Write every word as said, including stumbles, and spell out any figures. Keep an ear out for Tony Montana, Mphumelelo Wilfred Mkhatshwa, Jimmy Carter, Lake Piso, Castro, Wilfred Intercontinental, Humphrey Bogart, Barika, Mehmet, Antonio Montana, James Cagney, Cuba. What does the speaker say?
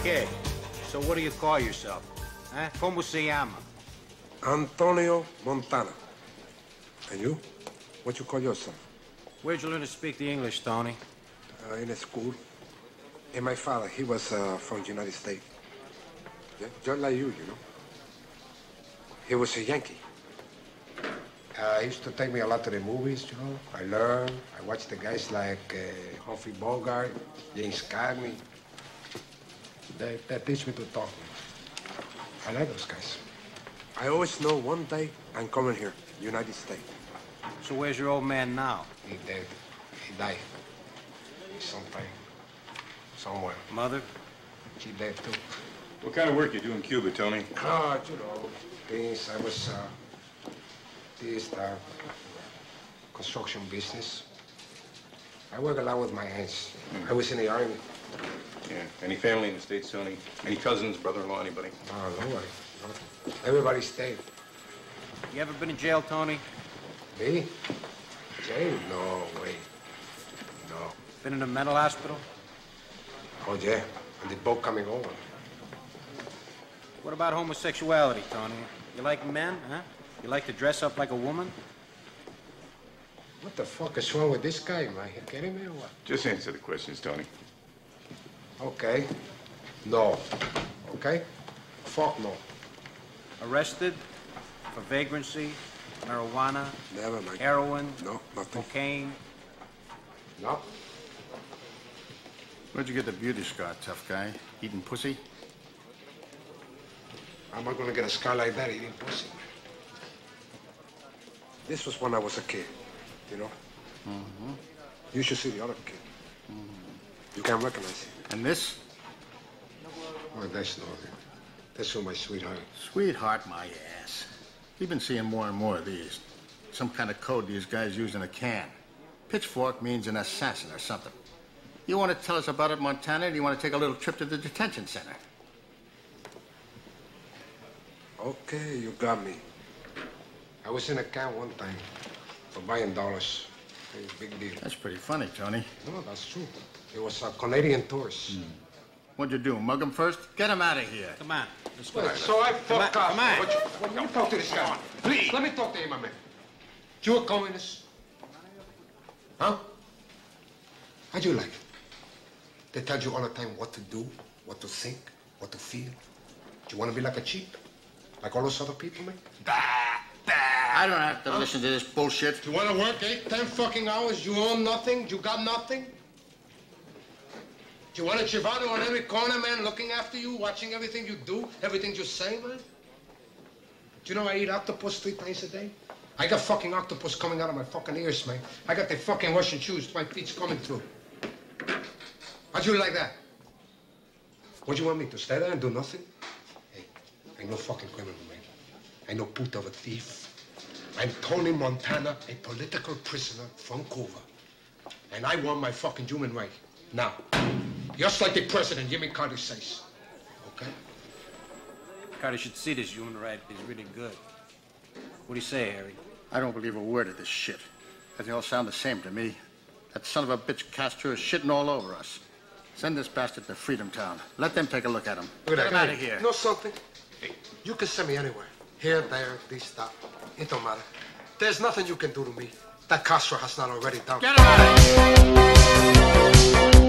Okay, so what do you call yourself? Huh? Como se llama? Antonio Montana. And you? What you call yourself? Where'd you learn to speak the English, Tony? Uh, in a school. And my father, he was uh, from the United States. Yeah, just like you, you know. He was a Yankee. Uh, he used to take me a lot to the movies, you know. I learned. I watched the guys like uh, Humphrey Bogart, James Cagney. They, they teach me to talk. I like those guys. I always know one day I'm coming here, United States. So where's your old man now? He dead. He died. He's sometime, somewhere. Mother? She dead too. What kind of work you do in Cuba, Tony? Ah, oh, you know, things. I was, uh, this, uh, construction business. I work a lot with my hands. Mm. I was in the army. Yeah. Any family in the States, Tony? Any cousins, brother-in-law, anybody? Oh, no worries. No. Everybody stayed. You ever been in jail, Tony? Me? Jail? No way. No. Been in a mental hospital? Oh, yeah. And the boat coming over. What about homosexuality, Tony? You like men, huh? You like to dress up like a woman? What the fuck is wrong with this guy, man? You kidding me or what? Just answer the questions, Tony. Okay. No. Okay? Fuck no. Arrested for vagrancy, marijuana, never mind. Heroin, no, nothing. Cocaine. No. Where'd you get the beauty scar, tough guy? Eating pussy? I'm not gonna get a scar like that eating pussy. This was when I was a kid, you know? Mm-hmm. You should see the other kid. Mm-hmm. You can't recognize him. And this? Oh, that's nothing. That's for my sweetheart. Sweetheart, my ass. We've been seeing more and more of these. Some kind of code these guys use in a can. Pitchfork means an assassin or something. You want to tell us about it, Montana, or do you want to take a little trip to the detention center? Okay, you got me. I was in a can one time for buying dollars. It was a big deal. That's pretty funny, Tony. No, that's true. It was a Canadian tourist. Mm. What'd you do, mug him first? Get him out of here. Come on. Let's go. Well, so I fucked up. Come on. Let me talk to this guy. Please. Let me talk to him, my man. You a communist? Huh? How'd you like it? They tell you all the time what to do, what to think, what to feel. Do you want to be like a cheat? Like all those other people, man? Bah, bah. I don't have to huh? listen to this bullshit. You want to work eight, ten fucking hours? You own nothing? You got nothing? You want a Chivano on every corner, man, looking after you, watching everything you do, everything you say, man? Do you know I eat octopus three times a day? I got fucking octopus coming out of my fucking ears, man. I got the fucking Russian shoes, my feet's coming through. How'd you like that? What do you want me to stay there and do nothing? Hey, I'm no fucking criminal, man. I'm no put of a thief. I'm Tony Montana, a political prisoner from Cuba. And I want my fucking human right now. Just like the president, Jimmy Carter says. Okay? Carter should see this human right is really good. What do you say, Harry? I don't believe a word of this shit. They all sound the same to me. That son of a bitch Castro is shitting all over us. Send this bastard to Freedom Town. Let them take a look at him. Get him out of here. You know something? Hey. You can send me anywhere. Here, there, this, that. It don't matter. There's nothing you can do to me that Castro has not already done. Get him out of here!